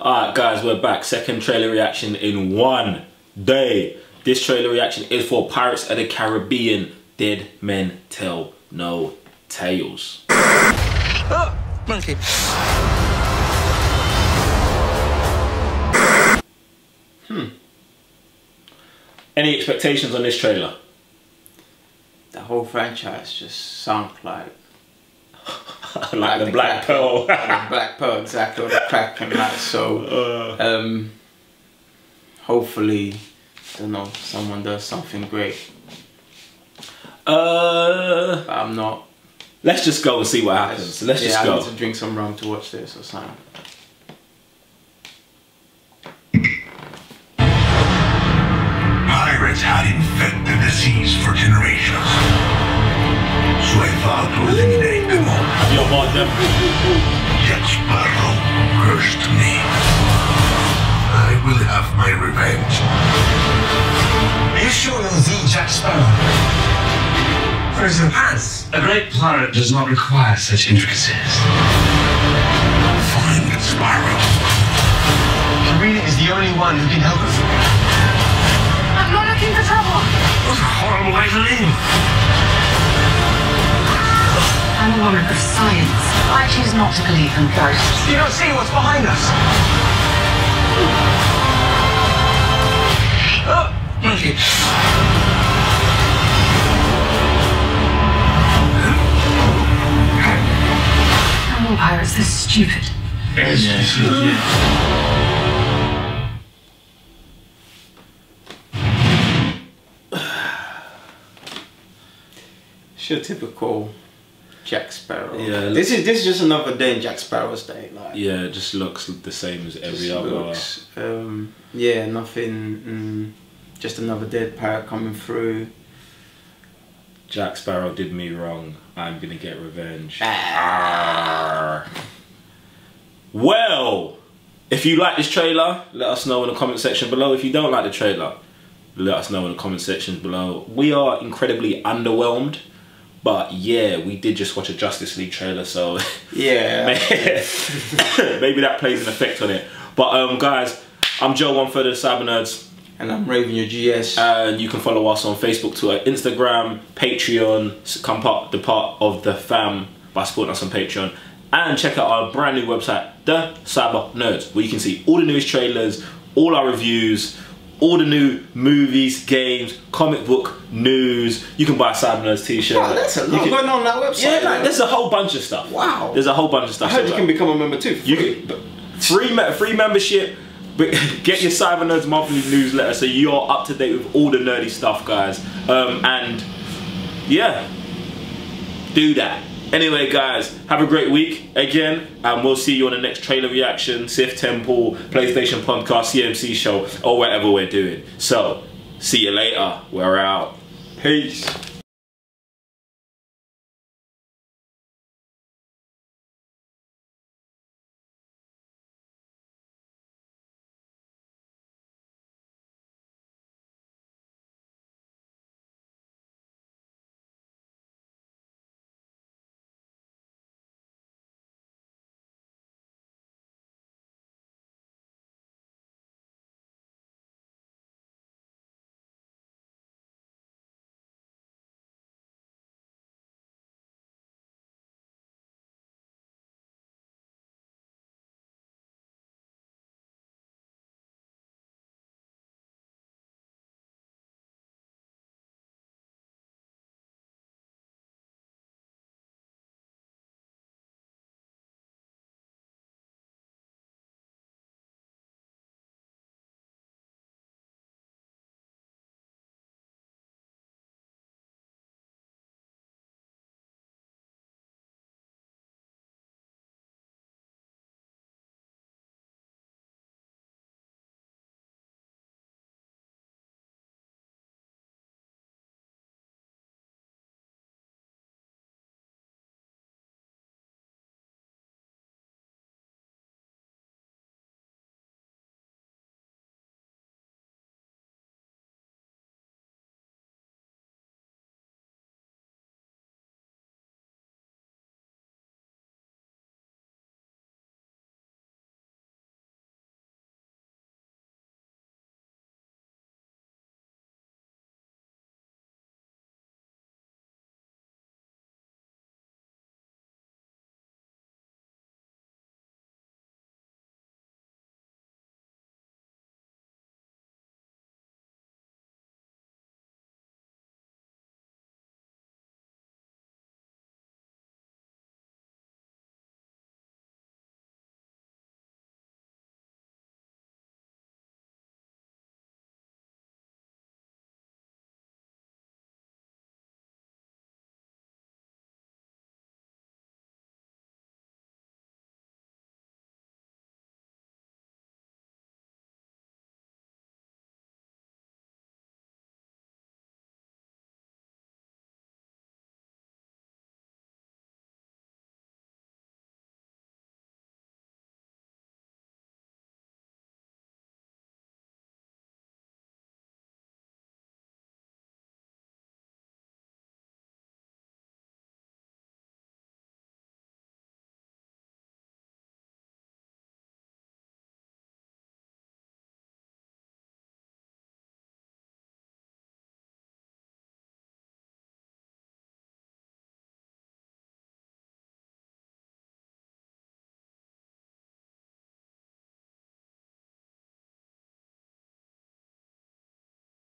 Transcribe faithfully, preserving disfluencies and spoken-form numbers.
Alright guys, we're back. Second trailer reaction in one day. This trailer reaction is for Pirates of the Caribbean: Dead Men Tell No Tales. Oh, monkey. Hmm. Any expectations on this trailer? The whole franchise just sunk like... like, like the, the Black Pearl. Like the Black Pearl, exactly. Or the Kraken, like so. Um, hopefully, I don't know, someone does something great. Uh, but I'm not. Let's just go and see what happens. Let's yeah, just go. I need to drink some rum to watch this or something. Pirates had infected the disease for generations. So I vowed to eliminate them all. You're about them. Jack Sparrow cursed me. I will have my revenge. Are you sure you'll see Jack Sparrow? For his pants, a great pirate does not require such intricacies. Find Sparrow. Karina is the only one who can help us. I'm not looking for trouble. What a horrible way to live. I'm a woman of science. I choose not to believe in ghosts. You don't see what's behind us. Oh, monkey. How are pirates this stupid? Yes, yes, yes. It's your typical Jack Sparrow. Yeah, this is this is just another day in Jack Sparrow's day. Like, yeah, it just looks the same as every other. Looks, um, yeah, nothing. Mm, just another dead pirate coming through. Jack Sparrow did me wrong. I'm gonna get revenge. Ah. Well, if you like this trailer, let us know in the comment section below. If you don't like the trailer, let us know in the comment section below. We are incredibly underwhelmed. But yeah, we did just watch a Justice League trailer, so yeah, maybe that plays an effect on it. But um, guys, I'm Joe, one third of the Cyber Nerds, and I'm Raven, your G S. And you can follow us on Facebook, Twitter, Instagram, Patreon. Come part the part of the fam by supporting us on Patreon, and check out our brand new website, The Cyber Nerds, where you can see all the newest trailers, all our reviews. All the new movies, games, comic book news. You can buy a Cyber Nerds t-shirt. Wow, that's a lot can, going on that website. Yeah, like, there's a whole bunch of stuff. Wow. There's a whole bunch of stuff. I heard so you like, can become a member too. You can, free, free membership. But get your Cyber Nerds monthly newsletter so you're up to date with all the nerdy stuff, guys. Um, and yeah, do that. Anyway, guys, have a great week again, and we'll see you on the next trailer reaction, Sith Temple, PlayStation Podcast, C M C show, or whatever we're doing. So, see you later. We're out. Peace.